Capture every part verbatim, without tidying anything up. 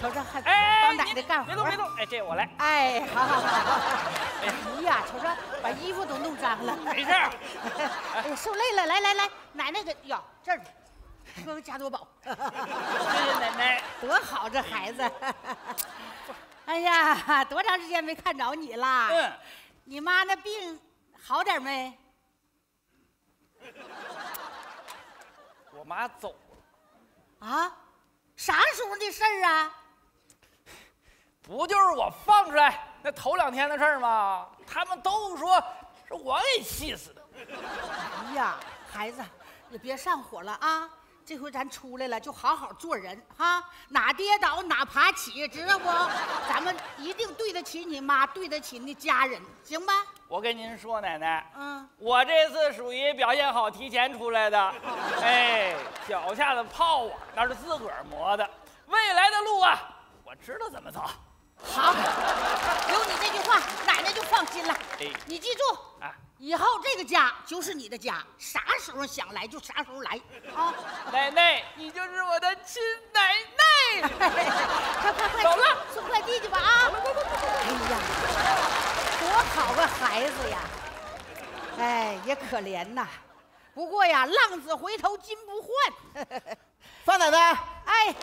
瞅瞅还帮奶奶干活。别动别动，哎，这我来。哎，好好好。哎呀，瞅瞅把衣服都弄脏了。没事。哎，受累了，来来来，奶奶给哟这儿，喝个加多宝。谢谢奶奶，多好这孩子。哎呀，多长时间没看着你啦？嗯。你妈那病好点没？ 我妈走了啊？啥时候的事儿啊？不就是我放出来那头两天的事儿吗？他们都说是我给气死的。哎呀，孩子，你别上火了啊！这回咱出来了，就好好做人哈、啊，哪跌倒哪爬起，知道不？咱们一定对得起你妈，对得起你家人，行吧？ 我跟您说，奶奶，嗯，我这次属于表现好提前出来的，哎，脚下的泡啊，那是自个儿磨的，未来的路啊，我知道怎么走。好，有你这句话，奶奶就放心了。哎，你记住啊，以后这个家就是你的家，啥时候想来就啥时候来啊。奶奶，你就是我的亲奶奶。快快快，走了，送快递去吧啊！哎呀。 多好个孩子呀！哎，也可怜呐。不过呀，浪子回头金不换。范奶奶，哎，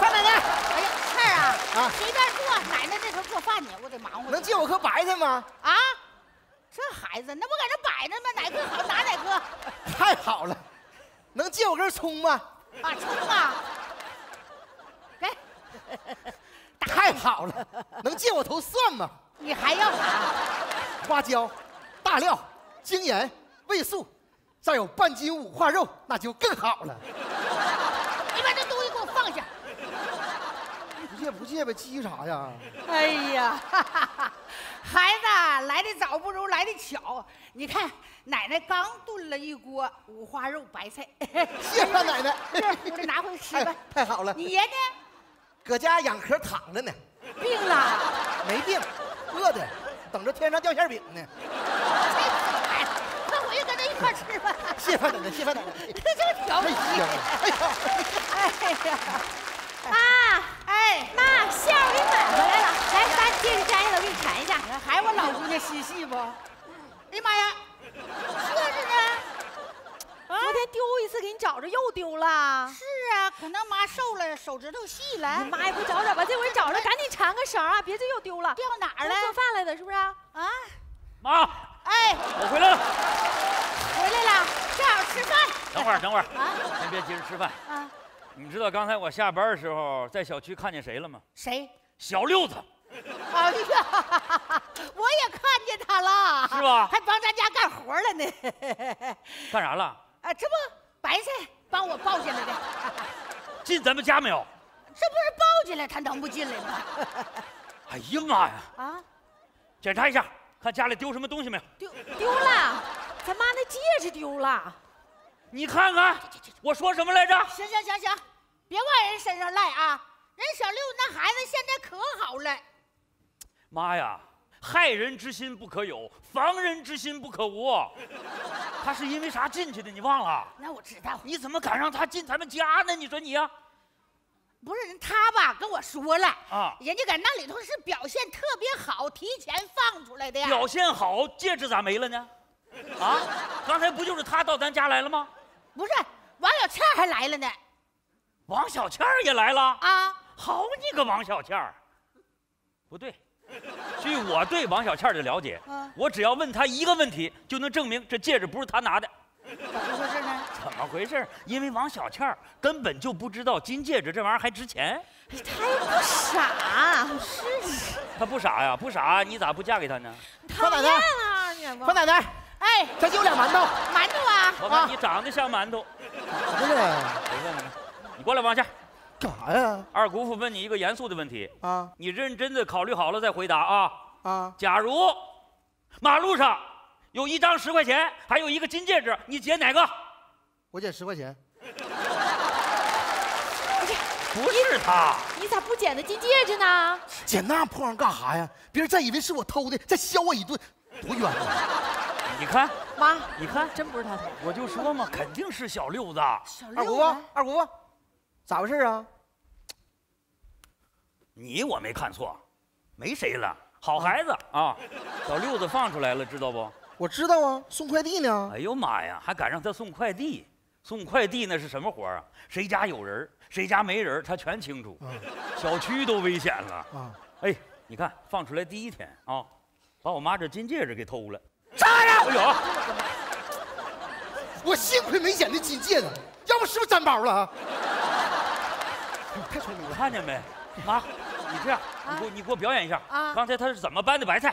范奶奶，哎呀，事儿啊，啊，随便做。奶奶这头做饭呢，我得忙活。能借我颗白菜吗？啊，这孩子，那不搁这摆着吗？哪颗好拿哪颗。太好了，能借我根葱吗？啊，葱啊，给。太好了，能借我头蒜吗？ 你还要啥？花椒、大料、精盐、味素，再有半斤五花肉，那就更好了。你把这东西给我放下！不借不借呗，急啥呀？哎呀，哈哈孩子来得早不如来得巧。你看，奶奶刚炖了一锅五花肉白菜。谢谢奶奶，我得拿回去吃吧。太好了。你爷呢？搁家养壳躺着呢。病了？没病。 饿的，等着天上掉馅饼呢。哎，那我就跟他一块吃吧。谢饭奶奶，谢饭奶奶。这就调皮。哎呀，哎呀，妈，哎，妈，馅儿给买回来了，来，咱接着摘下来，我给你尝一下。还我老姑娘心细不？哎呀妈呀，这是呢。昨天丢一次，给你找着又丢了。是啊，可能妈瘦了，手指头细了。妈也不找找吧，这回找着赶紧缠个绳啊，别这又丢了。掉哪儿了？做饭来的，是不是？啊，妈，哎，我回来了，回来了，正好吃饭。等会儿，等会儿啊，先别急着吃饭啊。你知道刚才我下班的时候在小区看见谁了吗？谁？小六子。 哎呀，我也看见他了，是吧？还帮咱家干活了呢。干啥了？啊，这不白菜帮我抱进来的。进咱们家没有？这不是抱进来，他能不进来吗？哎呀妈呀！啊，检查一下，看家里丢什么东西没有？丢丢了，咱妈那戒指丢了。你看看，我说什么来着？行行行行，别往人身上赖啊！人小六那孩子现在可好了。 妈呀，害人之心不可有，防人之心不可无。他是因为啥进去的？你忘了？那我知道。你怎么敢让他进咱们家呢？你说你呀，不是人他吧？跟我说了啊，人家在那里头是表现特别好，提前放出来的呀。表现好，戒指咋没了呢？啊，刚才不就是他到咱家来了吗？不是，王小倩还来了呢。王小倩也来了啊！好你个王小倩，不对。 据我对王小倩的了解，啊、我只要问她一个问题，就能证明这戒指不是她拿的。怎么回事呢？怎么回事？因为王小倩根本就不知道金戒指这玩意儿还值钱。她又不傻，是。她不傻呀，不傻，你咋不嫁给她呢？范奶奶啊，你范奶奶，哎，咱就俩馒头，馒头啊！我看你长得像馒头。咋的了？我问问你，你过来往下。 干啥呀？二姑父问你一个严肃的问题啊，你认真的考虑好了再回答啊啊！假如马路上有一张十块钱，还有一个金戒指，你捡哪个？我捡十块钱。不是他，你咋不捡那金戒指呢？捡那破玩意干啥呀？别人再以为是我偷的，再削我一顿，多冤啊！ 你看，妈，你看，真不是他偷，我就说嘛，肯定是小六子。小六子，二姑父，二姑父。 咋回事啊？你我没看错，没谁了，好孩子啊，小六子放出来了，知道不？我知道啊，送快递呢。哎呦妈呀，还敢让他送快递？送快递那是什么活啊？谁家有人，谁家没人，他全清楚。嗯、小区都危险了啊！嗯、哎，你看放出来第一天啊，把我妈这金戒指给偷了。啥呀？哎呦！ 我幸亏没捡那金戒指，要不是不是粘包了？太聪明了！看见没，妈，你这样，你给我，你给我表演一下啊！刚才他是怎么搬的白菜？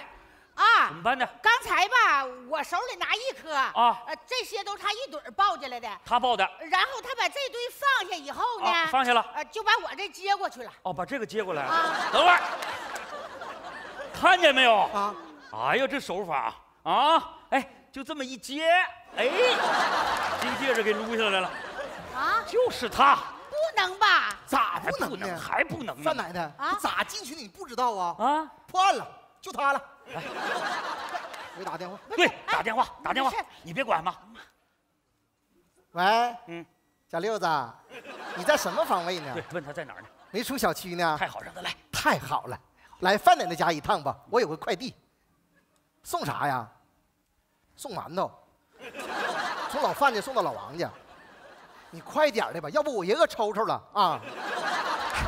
啊，怎么搬的？刚才吧，我手里拿一颗啊，呃，这些都是他一堆抱进来的，他抱的。然后他把这堆放下以后呢，放下了，呃，就把我这接过去了。哦，把这个接过来啊！等会儿，看见没有？啊！哎呀，这手法啊！哎，就这么一接。 哎，金戒指给撸下来了，啊，就是他，不能吧？咋不能呢？还不能呢？范奶奶啊，咋进去的你不知道啊？啊，破案了，就他了。来，给打电话。对，打电话，打电话，你别管嘛。喂，嗯，小六子，你在什么方位呢？对，问他在哪儿呢？没出小区呢。太好，让他来。太好了，来范奶奶家一趟吧，我有个快递，送啥呀？送馒头。 从老范家送到老王家，你快点的吧，要不我爷饿抽抽了啊！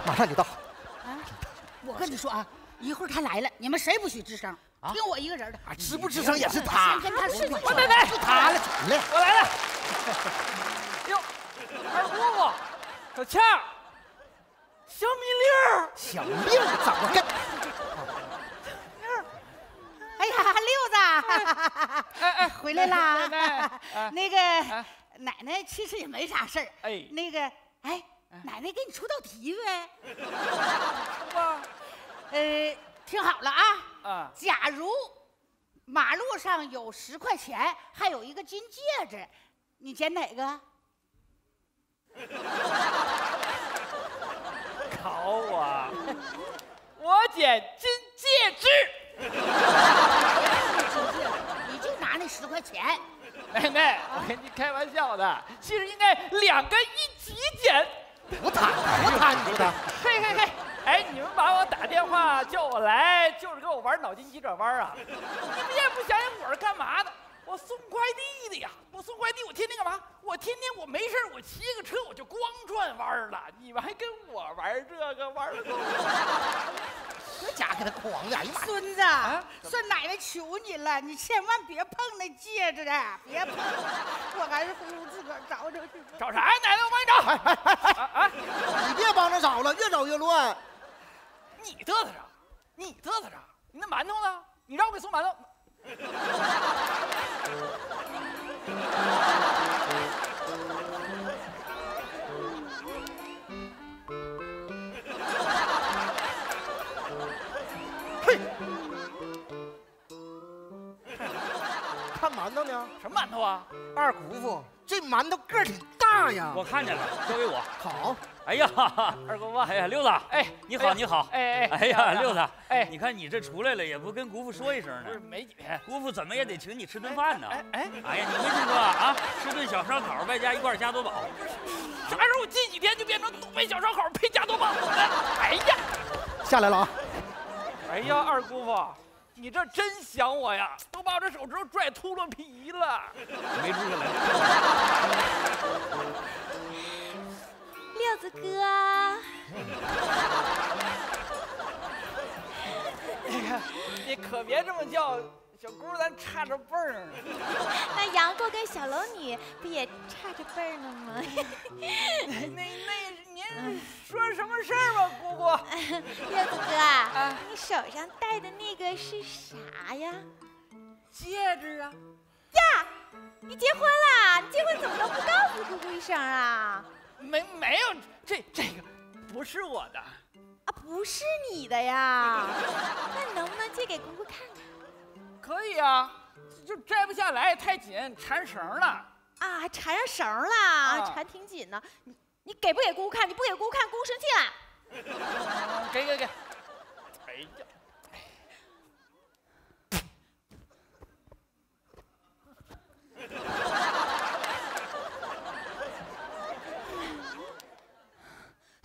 马上就到。啊，我跟你说啊，一会儿他来了，你们谁不许吱声，听我一个人的。啊，吱不吱声也是他。先跟他睡会儿。来来，就他了，来，我来了。哟，二姑姑，小倩儿，小米粒儿，小粒儿怎么跟？ 哎呀，六子，哎哎，回来啦！那个奶奶其实也没啥事儿。哎，那个哎，奶奶给你出道题呗。呃，听好了啊。啊。假如马路上有十块钱，还有一个金戒指，你捡哪个？考我？我捡金戒指。 你就拿那十块钱，奶奶，我跟你开玩笑的，其实应该两个一起捡。不谈，不谈，你的。嘿嘿嘿，哎，你们把我打电话叫我来，就是跟我玩脑筋急转弯啊！你们也不想想我是干嘛的，我送快递的呀，我送快递，我天天干嘛？我天天我没事我骑个车我就光转弯了，你们还跟我玩这个玩了够了。 这家给他狂的，哎呀妈！孙子，啊、算奶奶求你了，你千万别碰那戒指，别碰！我还是回屋自个儿找找去吧。找啥呀？奶奶，我帮你找。哎哎哎！啊啊！你别帮着找了，越找越乱。你嘚瑟啥？你嘚瑟啥？你那馒头呢？你让我给送馒头。看馒头呢？什么馒头啊？二姑父，这馒头个儿挺大呀。我看见了，交给我。好。哎呀，二姑父，哎呀，六子，哎，你好，你好，哎哎，哎呀，六子，哎，你看你这出来了，也不跟姑父说一声呢。不是没几天，姑父怎么也得请你吃顿饭呢。哎哎，哎呀，你没听说啊？吃顿小烧烤，外加一罐加多宝。啥时候近几天就变成东北小烧烤配加多宝了？哎呀，下来了啊。哎呀，二姑父。 你这真想我呀！都把我这手指头拽秃噜皮了，没出来。六子哥，那个你可别这么叫小姑，咱差着辈儿。那杨过跟小龙女不也差着辈儿呢吗？那那。 您说什么事儿吧，姑姑？六子哥，啊、你手上戴的那个是啥呀？戒指啊！呀，你结婚啦？你结婚怎么都不告诉姑姑一声啊？没没有，这这个不是我的啊，不是你的呀？那你能不能借给姑姑看看？可以啊，就摘不下来，太紧，缠绳了。啊，缠上绳了，啊、缠挺紧呢。 你给不给姑姑看？你不给姑姑看，姑姑生气了。给给给！哎呀！哼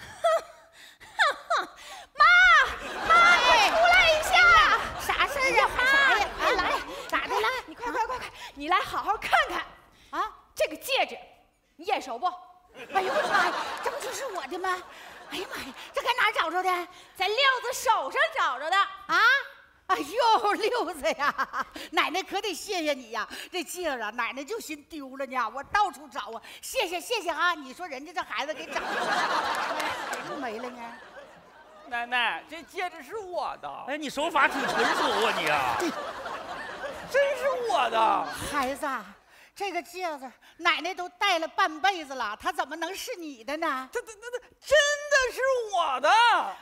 哼哼！妈，哎呀妈呀，这搁哪找着的？在六子手上找着的啊！哎呦，六子呀，奶奶可得谢谢你呀！这戒指啊，奶奶就寻丢了呢，我到处找啊，谢谢谢谢哈！你说人家这孩子给找着，没了呢。 奶奶，这戒指是我的。哎，你手法挺纯熟啊，你啊，真是我的。孩子，这个戒指奶奶都戴了半辈子了，它怎么能是你的呢？它它它它真的是我的。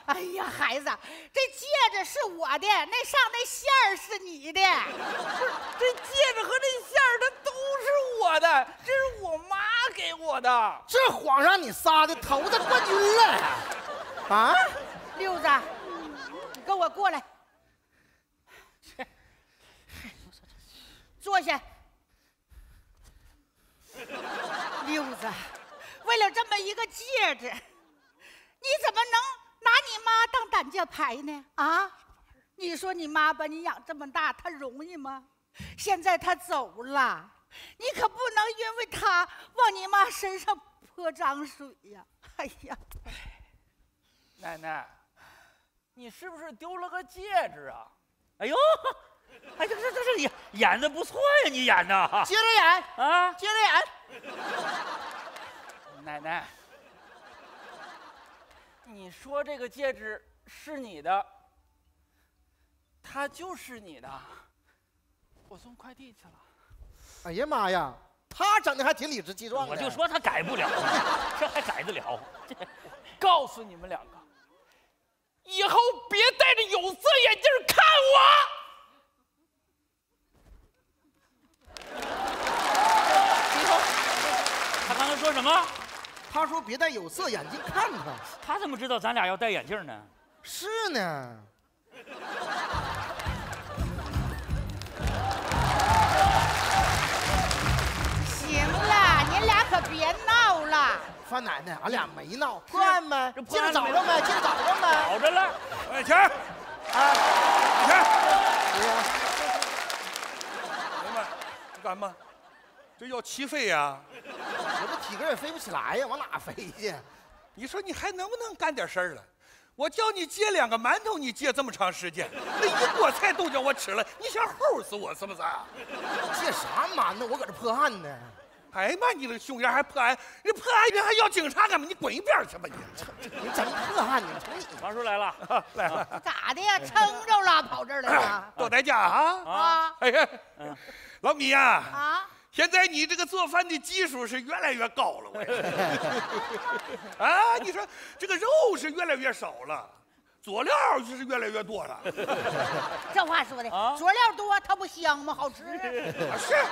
哎呀，孩子，这戒指是我的，那上那线儿是你的。不是，这戒指和这线儿它都是我的，这是我妈给我的。这谎让你撒的，头子冠军了，啊！ 六子，你跟我过来，坐下。六子，为了这么一个戒指，你怎么能拿你妈当挡箭牌呢？啊，你说你妈把你养这么大，她容易吗？现在她走了，你可不能因为她往你妈身上泼脏水呀！哎呀，奶奶。 你是不是丢了个戒指啊？哎呦，哎，这这这演演的不错呀，你演的，接着演啊，接着演。奶奶，你说这个戒指是你的，它就是你的。我送快递去了。哎呀妈呀，他整的还挺理直气壮的。我就说他改不了，这还改得了？告诉你们两个。 以后别戴着有色眼镜看我。你说，他刚才说什么？他说别戴有色眼镜看他。他怎么知道咱俩要戴眼镜呢？是呢。行了，你俩可别闹了。 范奶奶，俺俩没闹，破案没？这戒指找着没？戒指找着没？找着了。哎，钱儿，哎，钱儿。明白？你敢吗？这要齐飞呀！我这体格也飞不起来呀，往哪飞去？你说你还能不能干点事儿了？我叫你接两个馒头，你接这么长时间，那一锅菜都叫我吃了，你想齁死我是不是？接啥馒头？我搁这破案呢。 哎妈！你这熊样还破案？你破案人还要警察干嘛？你滚一边去吧你！你怎么破案呢？王叔来了，啊、来了，咋的呀？撑着了，跑这儿来了，多代价啊！啊！哎呀，老米呀！啊！啊现在你这个做饭的技术是越来越高了，我。啊！你说这个肉是越来越少了。 佐料就是越来越多了，这话说的，佐料多它不香吗？好吃。是，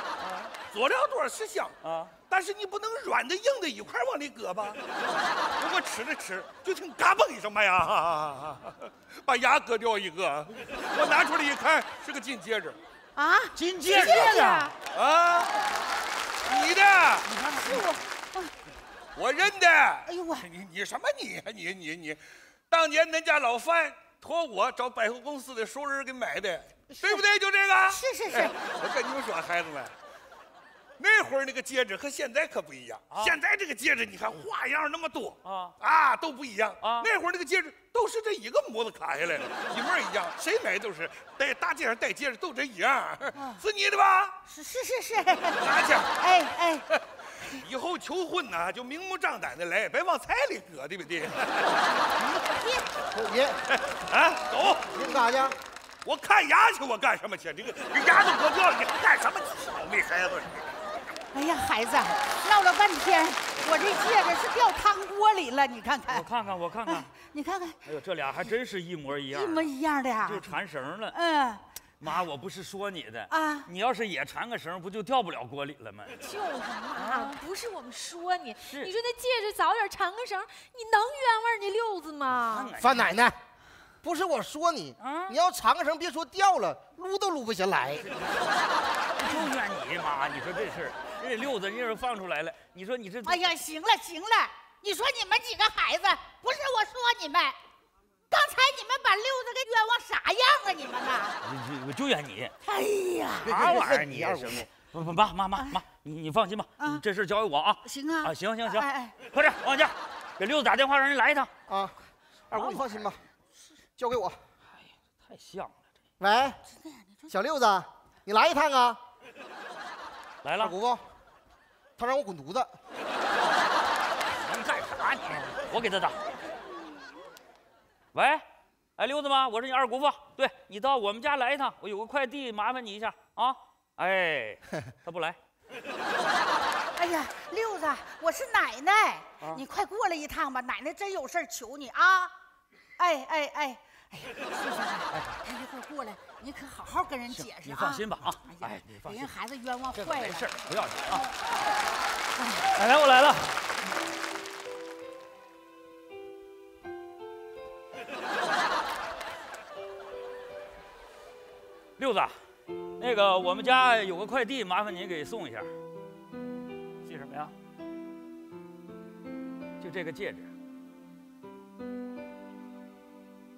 佐料多是香啊，但是你不能软的硬的一块往里搁吧？如果吃着吃，就听嘎嘣一声，妈呀，把牙割掉一个。我拿出来一看，是个金戒指。啊，金戒指啊！啊，你的，你看是我，我认的。哎呦我，你你什么你你你你。 当年恁家老范托我找百货公司的熟人给买的，对不对？就这个。是是是、哎。我跟你们说，孩子们，那会儿那个戒指和现在可不一样。啊、现在这个戒指，你看花样那么多啊啊，都不一样啊。那会儿那个戒指都是这一个模子卡下来的，一模一样，谁买都是。在大街上戴戒指都这一样，啊、是你的吧？是是是是。拿去。哎哎。哎 以后求婚呐、啊，就明目张胆的来，别往菜里搁，对不对？你，啊，走，你干啥去？我看牙去，我干什么去？这个牙都割掉了，你干什么？小妹孩子！哎呀，孩子，闹了半天，我这戒指是掉汤锅里了，你看看。我看看，我看看，哎、你看看。哎呦，这俩还真是一模一样，一模一样的呀，就缠绳了。嗯。 妈，我不是说你的啊！你要是也缠个绳，不就掉不了锅里了吗？就是妈，不是我们说你，你说那戒指早点缠个绳，你能冤枉你六子吗？范奶奶，不是我说你，你要缠个绳，别说掉了，撸都撸不下来。就怨你妈，你说这事，这六子你要是放出来了，你说你这……哎呀，行了行了，你说你们几个孩子，不是我说你们。 刚才你们把六子给冤枉啥样啊？你们呐！我就怨你。哎呀，啥玩意儿你？不不，妈妈妈妈，你你放心吧，这事交给我啊。行啊。啊，行行行，快点往家，给六子打电话让人来一趟啊！二姑，你放心吧，交给我。哎呀，太像了！喂，小六子，你来一趟啊！来了，二姑父，他让我滚犊子。你干啥你？我给他打。喂，哎，六子吗？我是你二姑父，对你到我们家来一趟，我有个快递，麻烦你一下啊！哎，他不来。哎呀，六子，我是奶奶，啊、你快过来一趟吧，奶奶真有事求你啊！哎哎哎，哎呀，叔叔，哎，一会儿过来，你可好好跟人解释啊！你放心吧啊！哎，你放心，人孩子冤枉坏了，没事，不要紧啊！奶奶，我来了。六子，那个我们家有个快递，麻烦您给送一下。 什么呀？就这个戒指，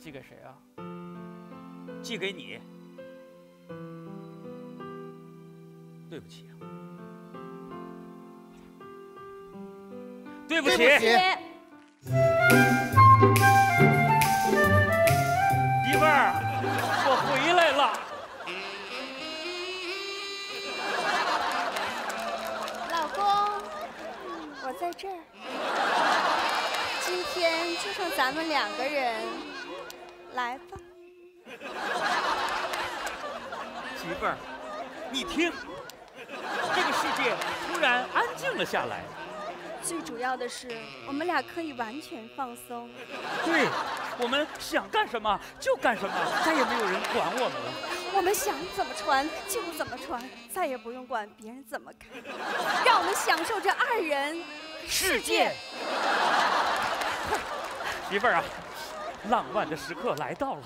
寄给谁啊？寄给你。对不起啊！对不起！对不起！媳妇儿，我回来了。 我在这儿，今天就剩咱们两个人，来吧。媳妇儿，你听，这个世界突然安静了下来。最主要的是，我们俩可以完全放松。对，我们想干什么就干什么，再也没有人管我们了。 我们想怎么穿就怎么穿，再也不用管别人怎么看，让我们享受这二人世界。媳妇儿啊，浪漫的时刻来到了。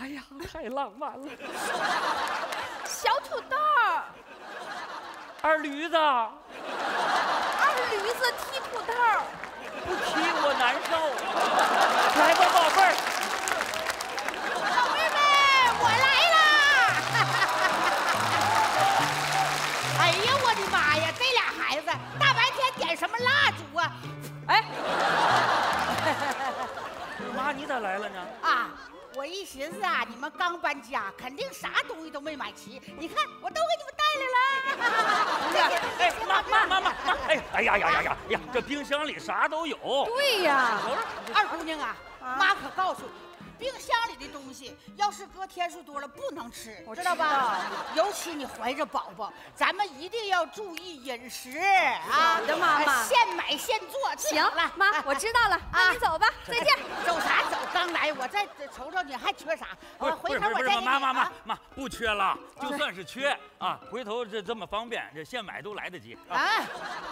哎呀，哎呀，太浪漫了。小土豆，二驴子，二驴子踢土豆，不踢我难受。来吧，宝贝儿。 大白天点什么蜡烛啊？哎，妈，你咋来了呢？啊，我一寻思啊，你们刚搬家，肯定啥东西都没买齐。你看，我都给你们带来了。哎，妈妈妈妈妈，哎，哎呀呀呀呀呀，这冰箱里啥都有。对呀，二姑娘啊，妈可告诉你。 冰箱里的东西，要是搁天数多了不能吃，知道吧？尤其你怀着宝宝，咱们一定要注意饮食啊！的妈妈，现买现做。行了，妈，我知道了，那你走吧，再见。走啥走？刚来，我再瞅瞅你还缺啥。我回头我再。妈妈妈妈，不缺了，就算是缺啊，回头这这么方便，这现买都来得及啊。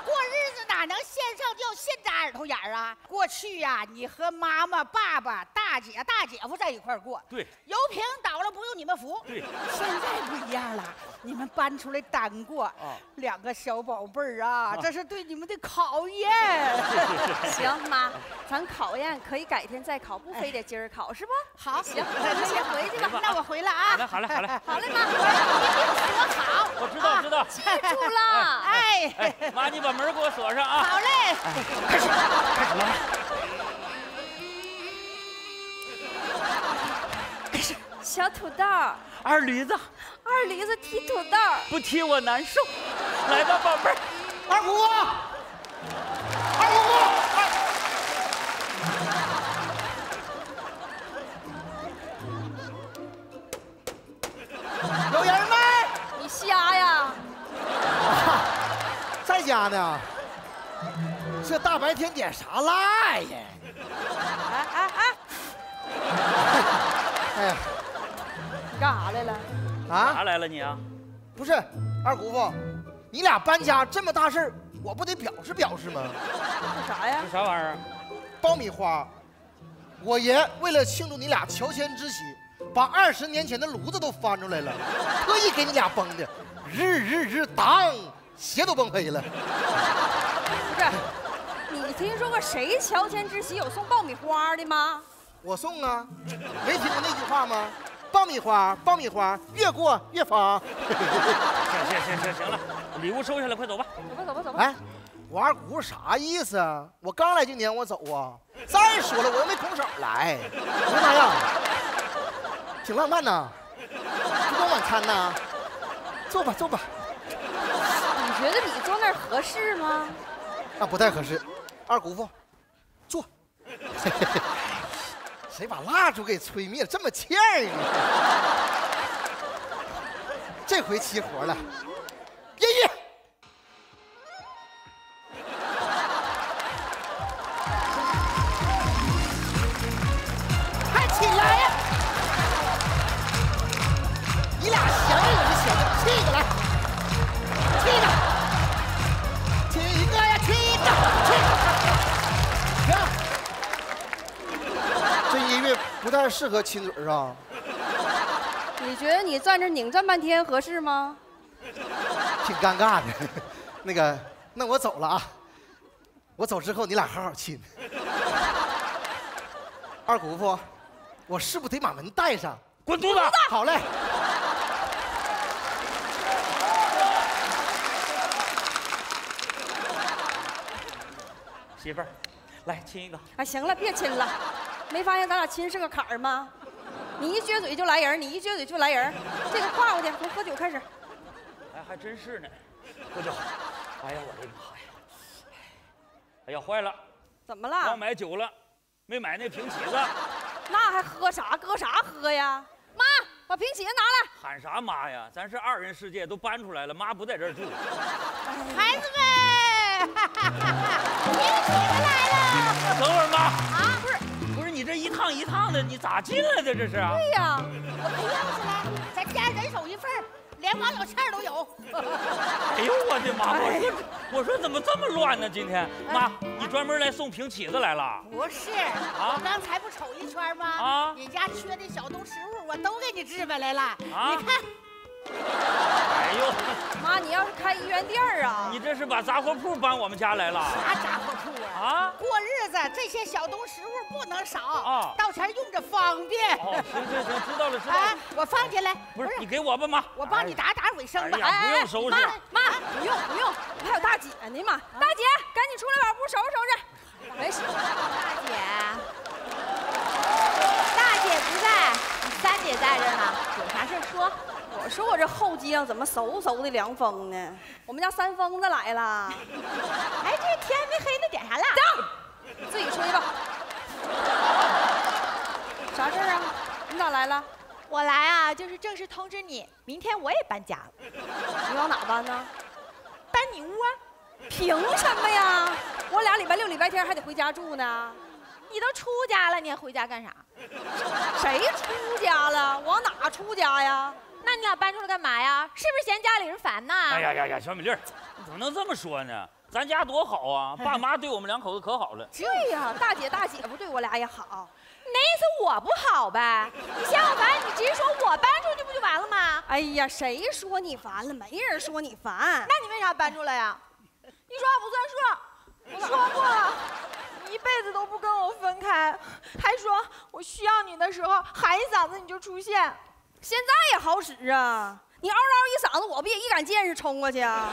过日子哪能现上吊现扎耳朵眼啊？过去呀，你和妈妈、爸爸、大姐、大姐。 姐夫在一块儿过，对，油瓶倒了不用你们扶，对，现在不一样了，你们搬出来单过，啊，两个小宝贝儿啊，这是对你们的考验。行，妈，咱考验可以改天再考，不非得今儿考是不？好，行，那你先回去吧，那我回来啊。好嘞，好嘞，好嘞，好嘞，妈，你给我锁好，我知道，知道，记住了，哎，妈，你把门给我锁上啊。好嘞，开始，开始了。 小土豆，二驴子，二驴子踢土豆，不踢我难受。来吧，宝贝儿，二姑姑，二姑姑，有人没？你瞎呀？啊、在家呢。这大白天点啥蜡呀？哎哎哎！哎呀！ 干啥来了？啊？啥来了你啊？不是，二姑父，你俩搬家这么大事儿，我不得表示表示吗？这啥呀？这啥玩意儿？爆米花。我爷为了庆祝你俩乔迁之喜，把二十年前的炉子都翻出来了，特意给你俩崩的，日日日当，鞋都崩飞了。不是，你听说过谁乔迁之喜有送爆米花的吗？我送啊，没听过那句话吗？ 爆米花，爆米花，越过越发。行行行行行了，礼物收下来，快走吧。走吧走吧走吧。哎，玩股啥意思啊？我刚来今年我走啊！再说了，我又没空手来。我说妈呀，挺浪漫呐，烛光晚餐呐，坐吧坐吧。你觉得你坐那儿合适吗？那、啊、不太合适。二姑父，坐。谁把蜡烛给吹灭了？这么欠人、啊。 这回齐活了，爷爷，快起来呀！你俩想着我就想着，踢过来，踢着，踢个呀，踢着，踢着。停！这音乐不太适合亲嘴儿啊。 你觉得你站这拧站半天合适吗？挺尴尬的，那个，那我走了啊。我走之后你俩好好亲。二姑父，我是不是得把门带上？滚犊子！好嘞。媳妇儿，来亲一个。哎，行了，别亲了，没发现咱俩亲是个坎儿吗？ 你一撅嘴就来人，你一撅嘴就来人，这个跨过去，从喝酒开始。哎，还真是呢，喝酒。哎呀，我的妈呀！哎呀，坏了！怎么了？忘买酒了，没买那瓶起子。那还喝啥？搁啥喝呀？妈，把瓶起子拿来。喊啥妈呀？咱是二人世界，都搬出来了，妈不在这儿住。孩子们，瓶起子来了。等会儿妈。啊，不是。 你这一趟一趟的，你咋进来的？这是、啊？对呀、啊，我没要起来，咱家人手一份，连王老菜都有。哎呦我的妈！我说、哎、我说怎么这么乱呢？今天妈，你专门来送瓶起子来了？不是，啊、我刚才不瞅一圈吗？啊，你家缺的小东食物我都给你置办来了。啊，你看。 哎呦，妈，你要是开一元店儿啊？你这是把杂货铺搬我们家来了？啥杂货铺啊？啊，过日子这些小东食物不能少啊，到前用着方便。哦，行行行，知道了知道了。哎，我放进来。不是，你给我吧，妈，我帮你打打卫生吧。哎，不用收拾。妈妈，不用不用，还有大姐呢嘛，大姐，赶紧出来把屋收拾收拾。没事，大姐，大姐不在，三姐在这呢，有啥事说。 我说我这后街上怎么嗖嗖的凉风呢？我们家三疯子来了。哎，这天没黑呢，点啥蜡？走，自己吹吧。啥事儿啊？你咋来了？我来啊，就是正式通知你，明天我也搬家了。你往哪搬呢？搬你屋啊？凭什么呀？我俩礼拜六、礼拜天还得回家住呢。你都出家了，你还回家干啥？谁出家了？往哪出家呀？ 那你俩搬出来干嘛呀？是不是嫌家里人烦呐？哎呀呀呀，小米粒儿，你怎么能这么说呢？咱家多好啊，爸妈对我们两口子可好了。对呀、啊，大姐大姐夫对我俩也好。你那意思我不好呗？你嫌我烦，你直接说我搬出去不就完了吗？哎呀，谁说你烦了？没人说你烦。那你为啥搬出来呀？你说话不算数，说过了。 一辈子都不跟我分开，还说我需要你的时候喊一嗓子你就出现，现在也好使啊！你嗷嗷一嗓子，我不也一赶见识冲过去啊？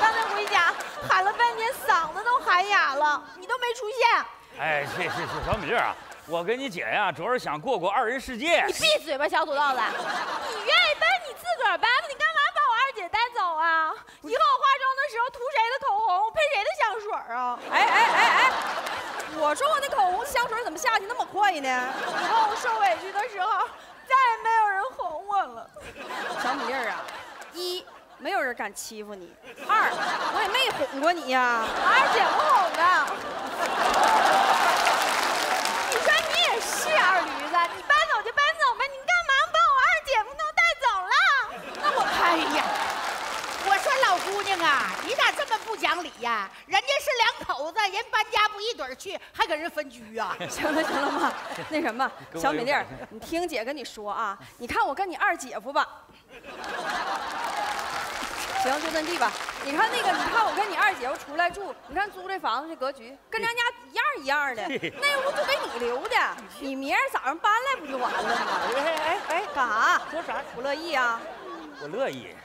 刚才回家喊了半天，嗓子都喊哑了，你都没出现。哎，是是是，小米粒啊，我跟你姐呀、啊，主要是想过过二人世界。你闭嘴吧，小土豆子！你愿意搬你自个儿搬吧，你干嘛把我二姐带走啊？以后我化妆的时候涂谁的口红，喷谁的香水啊？哎哎哎哎！ 我说我那口红香水怎么下去那么快呢？以后我受委屈的时候，再也没有人哄我了。小米粒儿啊，一没有人敢欺负你，二我也没哄过你呀、啊，二姐不哄的。你说你也是二驴子，你搬走就搬走吧，你干嘛把我二姐夫都带走了？那我哎呀，我说老姑娘啊，你咋这么不讲理呀、啊？人家是两口子，人搬家。 一盹儿去，还搁人分居啊？行了行了，妈，那什么，小米粒儿，你听姐跟你说啊，你看我跟你二姐夫吧，行，就这地吧。你看那个，你看我跟你二姐夫出来住，你看租这房子这格局，跟咱家一样一样的，那屋就给你留的，你明儿早上搬来不就完了吗？哎哎哎，干啥？说啥？不乐意啊？我乐意。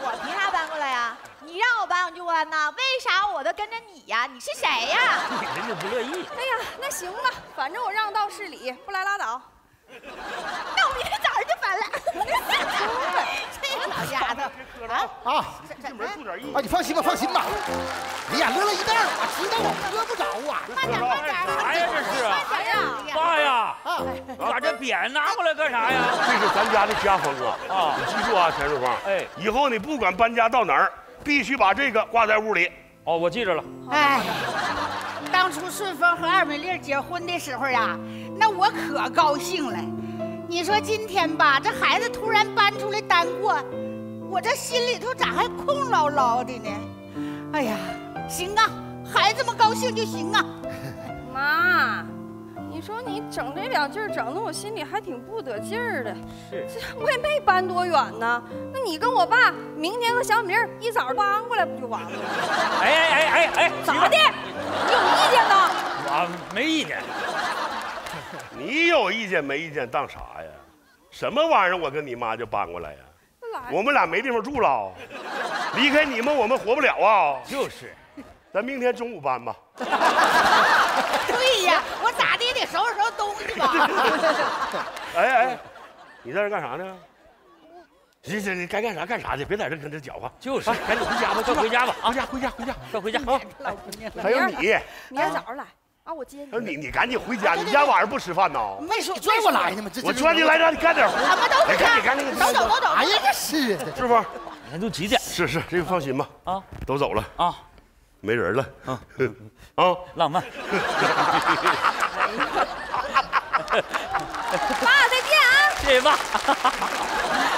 我凭啥搬过来呀？你让我搬我就搬呐，为啥我都跟着你呀？你是谁呀？人家不乐意。哎呀，那行吧，反正我让道是理，不来拉倒。那我明天早上就搬了。这老家伙，磕了啊！进门注点意。啊，你放心吧，放心吧。哎呀，乐了一袋儿，我知道我喝不着啊。慢点，慢点。啥呀这是？啥呀？爸呀！你把这扁拿过来干啥呀？这是咱家的家风啊！啊，你记住啊，钱瑞芳。哎，以后你不管搬家到哪儿，必须把这个挂在屋里。哦，我记着了。哎。当初顺风和二美丽结婚的时候啊，那我可高兴了。你说今天吧，这孩子突然搬出来单过，我这心里头咋还空落落的呢？哎呀，行啊，孩子们高兴就行啊。妈，你说你整这点劲儿，整得我心里还挺不得劲儿的。是，我也没搬多远呢。那你跟我爸明天和小明一早搬过来不就完了？哎哎哎哎哎，咋的？有意见呢？我没意见。你有意见没意见当啥呀？什么玩意儿？我跟你妈就搬过来呀？我们俩没地方住了，离开你们我们活不了啊！就是，咱明天中午搬吧。对呀，我咋的也得收拾收拾东西吧。哎哎，你在这干啥呢？行行，你该干啥干啥去，别在这跟着搅和。就是，赶紧回家吧，快回家吧，回家回家回家，快回家啊！还有你，明天早上来啊，我接你。你你赶紧回家，你家晚上不吃饭呢？没说拽我来呢吗？我拽你来让你干点活。咱们都回家，赶紧走走走走。哎呀，这是是不？你看都几点？是是，这个放心吧。啊，都走了啊，没人了。啊啊，浪漫。爸，再见啊！谢谢爸。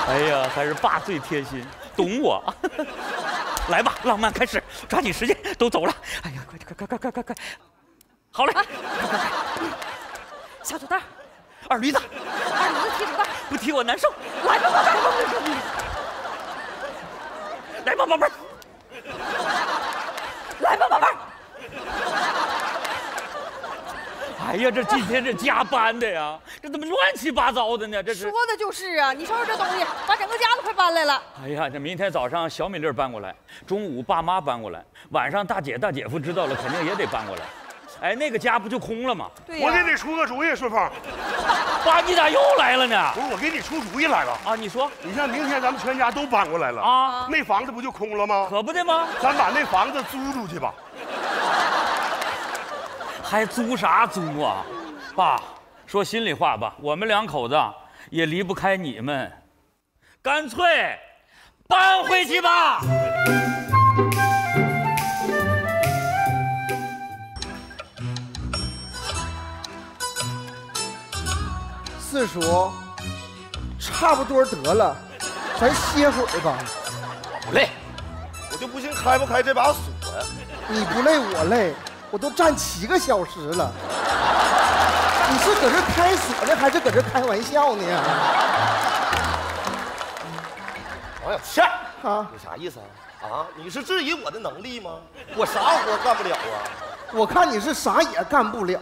哎呀，还是爸最贴心，懂我。来吧，浪漫开始，抓紧时间，都走了。哎呀，快快快快快快快！好嘞，啊、快快快！小土豆，二驴子，二驴子踢土豆，不踢我难受。来吧，宝贝儿，来吧，宝贝儿，来吧，宝贝儿。哎呀，这今天这加班的呀，这怎么乱七八糟的呢？这是说的就是啊！你瞅瞅这东西，把整个家都快搬来了。哎呀，这明天早上小米粒搬过来，中午爸妈搬过来，晚上大姐大姐夫知道了，肯定也得搬过来。哎，那个家不就空了吗？对呀。我得得出个主意，顺风。爸，你咋又来了呢？不是，我给你出主意来了啊！你说，你像明天咱们全家都搬过来了啊，那房子不就空了吗？可不的吗？咱把那房子租出去吧。还租啥租啊，爸，说心里话吧，我们两口子也离不开你们，干脆搬回去吧。四叔，差不多得了，咱歇会儿吧。不累，我就不信开不开这把锁呀。你不累，我累。我都站七个小时了，你是搁这开锁呢，还是搁这开玩笑呢？王小倩啊，你啥意思啊？啊，你是质疑我的能力吗？我啥活干不了啊？我看你是啥也干不了。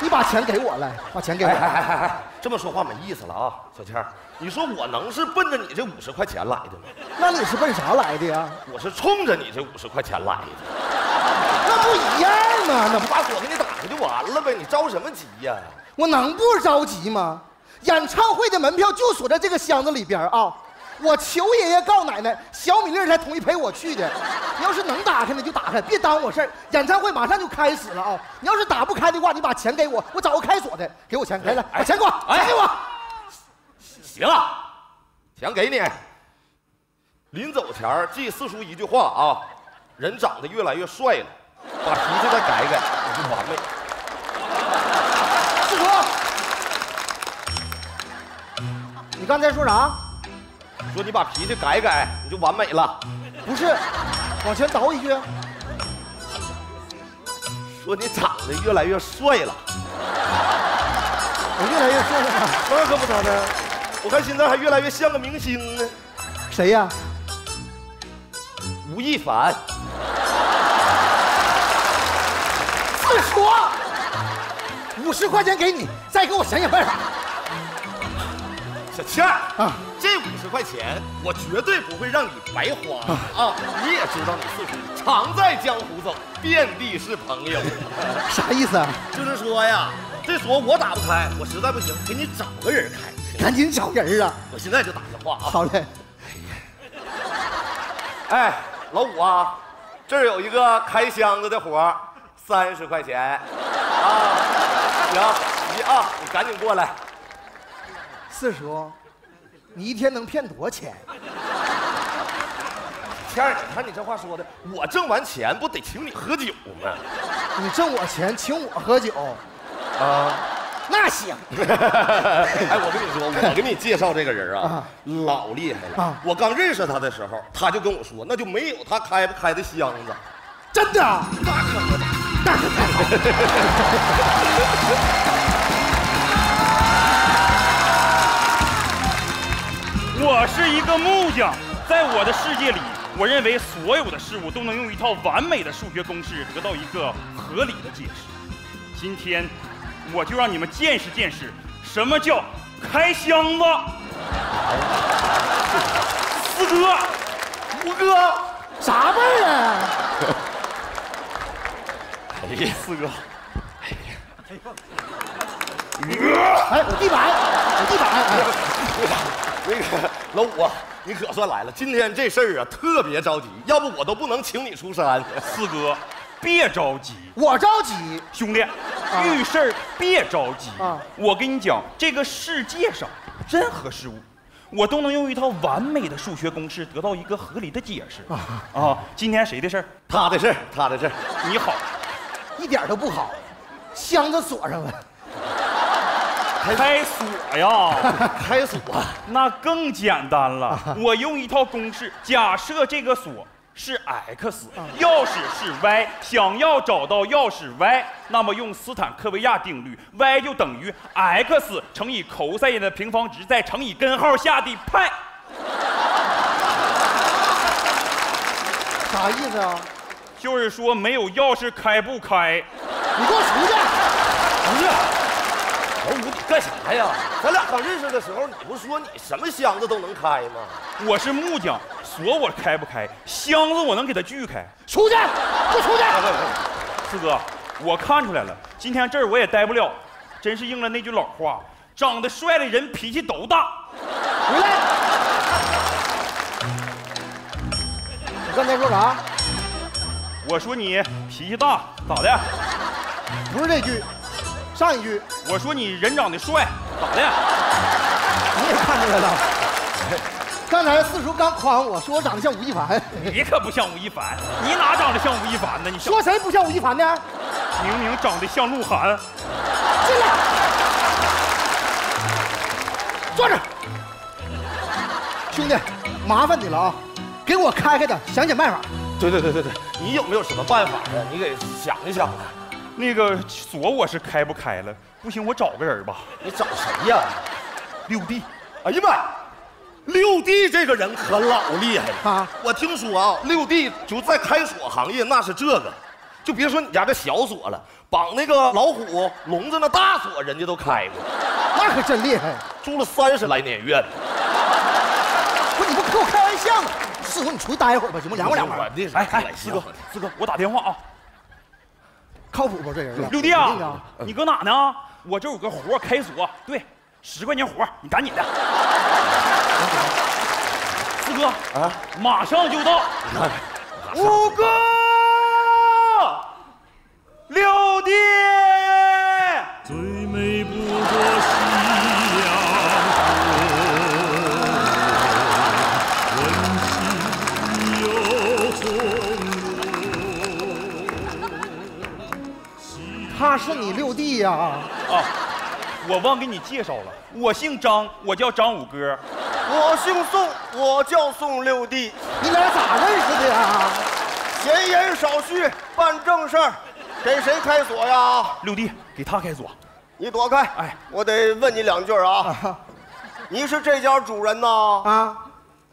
你把钱给我来，把钱给我来。哎哎哎，这么说话没意思了啊，小倩，你说我能是奔着你这五十块钱来的吗？那你是奔啥来的呀？我是冲着你这五十块钱来的。那不一样吗？那不把锁给你打开就完了呗？你着什么急呀？我能不着急吗？演唱会的门票就锁在这个箱子里边啊！我求爷爷告奶奶，小米粒才同意陪我去的。你要是能打开呢，就打开，别耽误我事儿。演唱会马上就开始了啊！你要是打不开的话，你把钱给我，我找个开锁的，给我钱，来来，把钱给我，钱给我。行了，钱给你。临走前记四叔一句话啊，人长得越来越帅了。把脾气再改改，我就完美。四叔，你刚才说啥？说你把脾气改改，你就完美了。不是，往前倒一句。说你长得越来越帅了。我越来越帅了？那可不咋的，我看现在还越来越像个明星呢。谁呀？吴亦凡。四叔，五十块钱给你，再给我想想办法。小倩儿啊，这五十块钱我绝对不会让你白花啊！你也知道你岁数常在江湖走，遍地是朋友，啥意思啊？就是说呀，这锁我打不开，我实在不行给你找个人开，赶紧找人啊！我现在就打电话啊！好嘞。哎，老五啊，这儿有一个开箱子的活，三十块钱啊！行，你啊，你赶紧过来。 四叔，你一天能骗多少钱？天儿，你看你这话说的，我挣完钱不得请你喝酒吗？你挣我钱请我喝酒，啊，那行。哎，我跟你说，我给你介绍这个人啊，老厉害了。啊、我刚认识他的时候，他就跟我说，那就没有他开不开的箱子。真的？那可不，那可太好。我是一个木匠，在我的世界里，我认为所有的事物都能用一套完美的数学公式得到一个合理的解释。今天，我就让你们见识见识什么叫开箱子。四哥，五哥，啥味儿啊？哎呀，四哥，哎呀，哎，我地板，我地板，哎。 那个老五、啊，你可算来了！今天这事儿啊，特别着急，要不我都不能请你出山。四哥，别着急，我着急。兄弟，啊、遇事儿别着急。啊、我跟你讲，这个世界上任何事物，我都能用一套完美的数学公式得到一个合理的解释。啊, 啊，今天谁的事儿？他的事儿，他的事儿。你好，一点都不好，箱子锁上了。 开锁呀，开锁那更简单了。我用一套公式，假设这个锁是 X， 钥匙是 Y， 想要找到钥匙 Y， 那么用斯坦科维亚定律 ，Y 就等于 X 乘以 cos 的平方值，再乘以根号下的派。啥意思啊？就是说没有钥匙开不开。你给我出去！出去！ 老五，你干啥呀？咱俩刚认识的时候，你不说你什么箱子都能开吗？我是木匠，锁我开不开，箱子我能给它锯开。出去，给我出去！四哥，我看出来了，今天这儿我也待不了，真是应了那句老话，长得帅的人脾气都大。回来！你刚才说啥？我说你脾气大，咋的？不是这句。 上一句，我说你人长得帅，咋的？你也看出来了。刚才四叔刚夸我说我长得像吴亦凡，你可不像吴亦凡，你哪长得像吴亦凡呢？你说谁不像吴亦凡呢？明明长得像鹿晗。进来，坐着。兄弟，麻烦你了啊，给我开开它，想想办法。对对对对对，你有没有什么办法呢？你给想一想啊。 那个锁我是开不开了，不行我找个人吧。你找谁呀？六弟。哎呀妈！六弟这个人可老厉害了啊！我听说啊，六弟就在开锁行业那是这个，就别说你家这小锁了，绑那个老虎笼子那大锁人家都开过。那可真厉害，住了三十来年院。不是你不跟我开玩笑吗？四哥，你出去待一会儿吧，行不？凉快凉快。哎哎，四哥，四哥，我打电话啊。 靠谱不这人？六弟啊，你搁哪呢？我这有个活开锁，对，十块钱活，你赶紧的。四哥啊，马上就到。五哥，六弟。最美不过夕阳红，温馨又从容。 他是你六弟呀！啊，我忘给你介绍了，我姓张，我叫张五哥。我姓宋，我叫宋六弟。你俩咋认识的呀？闲言少叙，办正事儿。给谁开锁呀？六弟，给他开锁。你躲开！哎，我得问你两句啊。啊你是这家主人呐？啊，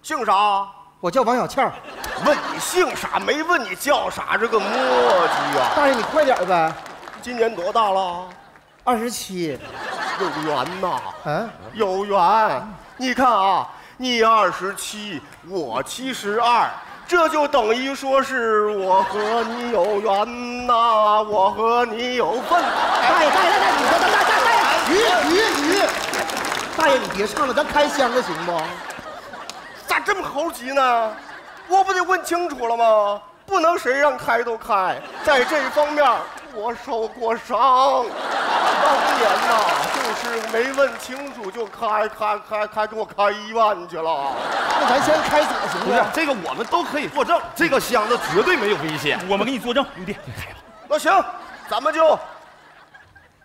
姓啥？我叫王小倩。问你姓啥，没问你叫啥，这个墨迹啊！大爷，你快点呗。 今年多大了？二十七。有缘呐，嗯，有缘。你看啊，你二十七，我七十二，这就等于说是我和你有缘呐，我和你有份。大爷，大爷，大爷，你说，大爷，大爷，鱼鱼鱼，大爷你别唱了，咱开箱了行不？咋这么猴急呢？我不得问清楚了吗？ 不能谁让开都开，在这方面我受过伤。当年呐、啊，就是没问清楚就开开开开，给我开医院去了。那咱先开咋行？不是这个，我们都可以作证，这个箱子绝对没有危险。我们给你作证，你别开了。那行，咱们就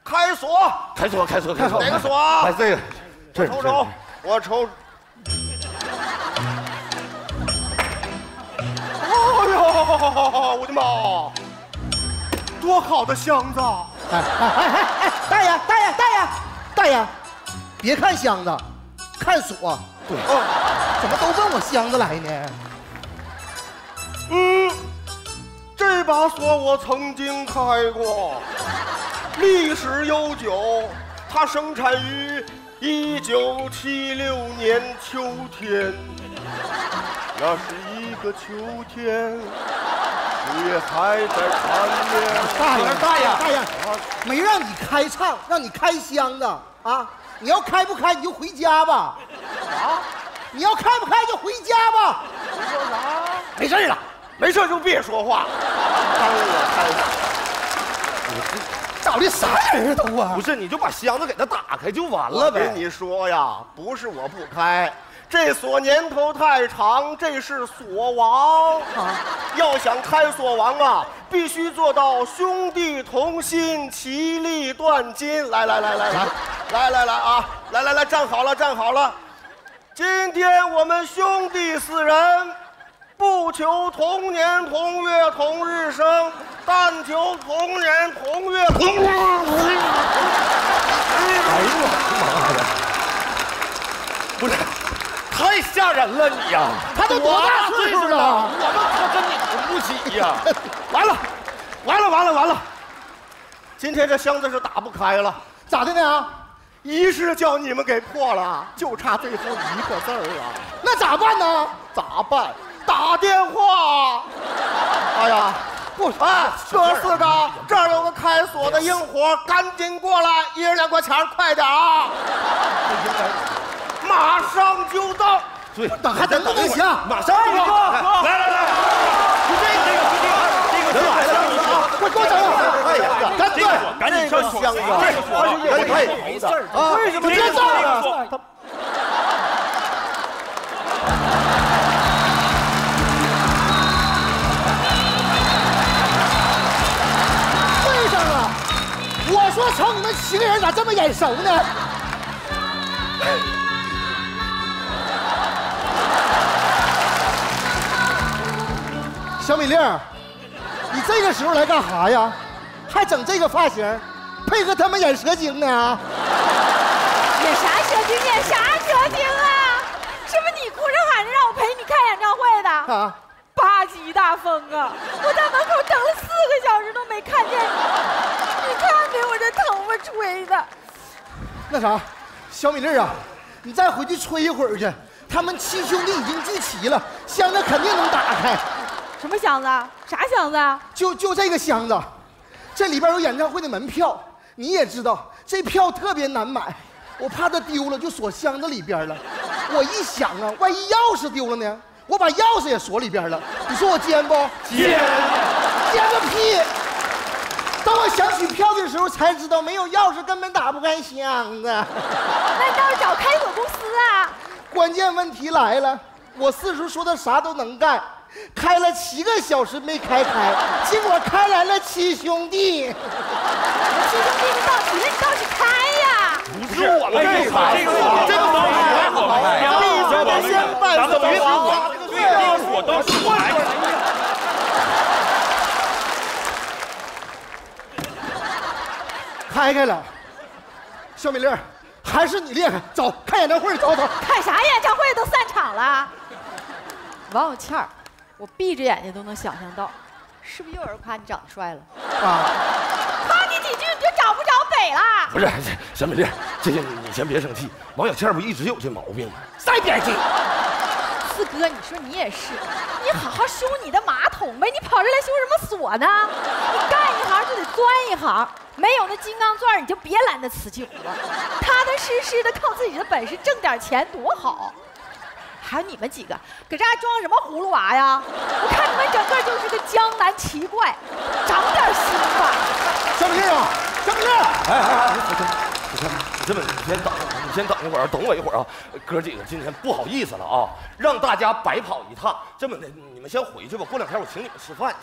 开锁，开锁，开锁，开锁，哪个锁啊？哎，这个，我瞅瞅，我瞅。 哦，我的妈！多好的箱子！哎哎哎哎！大爷，大爷，大爷，大爷！别看箱子，看锁。对。哦，怎么都奔我箱子来呢？嗯，这把锁我曾经开过，历史悠久。它生产于一九七六年秋天。 那是一个秋天，树叶还在缠绵。大爷，大爷，大爷，没让你开唱，让你开箱子啊！你要开不开你就回家吧。啊！你要开不开就回家吧。你说啥？没事了，没事就别说话。当我开的，到底啥人都啊？不是，你就把箱子给它打开就完了呗。我跟你说呀，不是我不开。 这锁年头太长，这是锁王。啊、要想开锁王啊，必须做到兄弟同心，其利断金。来来来来来，来来来啊！来来来，站好了，站好了。今天我们兄弟四人，不求同年同月同日生，但求同年同月同日。哎呦我的妈呀！不是。 太吓人了你呀！他都多大岁数了？我们可跟你同不起呀！完了，完了，完了，完了！今天这箱子是打不开了，咋的呢？一是叫你们给破了，就差最后一个字儿了。那咋办呢？咋办？打电话！哎呀，不哎，哥四个，这儿有个开锁的硬活，赶紧过来，一人两块钱，快点啊！ 马上就到，对，等还等等不行，马上就到。来来来，就这个这个这个，人来了，快给我整好，赶紧赶紧上箱子，对，可以没事啊，为什么别动啊？对上了，我说瞅你们七个人咋这么眼熟呢？ 小米粒儿，你这个时候来干啥呀？还整这个发型，配合他们演蛇精呢？演啥蛇精？演啥蛇精啊？是不是你哭着喊着让我陪你看演唱会的？啊！八级大风啊！我在门口等了四个小时都没看见你，你看给我这头发吹的。那啥，小米粒儿啊，你再回去吹一会儿去。他们七兄弟已经聚齐了，箱子肯定能打开。 什么箱子？啥箱子啊？就就这个箱子，这里边有演唱会的门票，你也知道，这票特别难买，我怕它丢了就锁箱子里边了。我一想啊，万一钥匙丢了呢？我把钥匙也锁里边了。你说我奸不？奸！奸个屁！当我想取票的时候才知道，没有钥匙根本打不开箱子。那你倒是找开锁公司啊！关键问题来了，我四叔说他啥都能干。 开了七个小时没开开，结果开来了七兄弟。七兄弟，你倒起来，你倒是开呀！不是我们这开，这个都是我们开。你说的先办咱们别说我，对啊，我倒是我来。开开了，小米粒儿，还是你厉害。走，看演唱会，走走。看啥演唱会？都散场了。王小倩儿。 我闭着眼睛都能想象到，是不是又有人夸你长得帅了？啊！夸你几句你就就找不着北了。不是，沈美丽，这个你先别生气，王小倩不一直有这毛病吗？上一边去。四哥，你说你也是，你好好修你的马桶呗，你跑这来修什么锁呢？你干一行就得钻一行，没有那金刚钻，你就别揽那瓷器活，踏踏实实的靠自己的本事挣点钱多好。 还有你们几个搁这儿装什么葫芦娃呀？我看你们整个就是个江南奇怪，长点心吧！小丽啊，小丽！哎哎哎，你看，你这么，你先等，你先等一会儿，等我一会儿啊！哥几个今天不好意思了啊，让大家白跑一趟。这么的，你们先回去吧，过两天我请你们吃饭。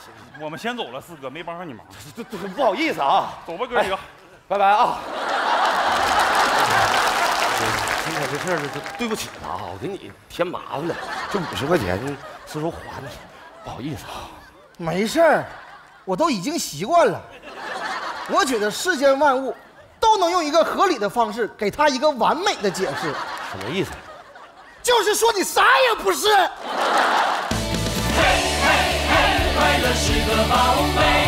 我们先走了，四哥没帮上你忙，这这不好意思啊。走吧，哥几个，拜拜啊！ 我这事儿对不起了啊，我给你添麻烦了。这五十块钱是说还你，不好意思啊。没事儿，我都已经习惯了。我觉得世间万物都能用一个合理的方式给他一个完美的解释。什么意思？就是说你啥也不是。嘿嘿嘿，快乐是个宝贝。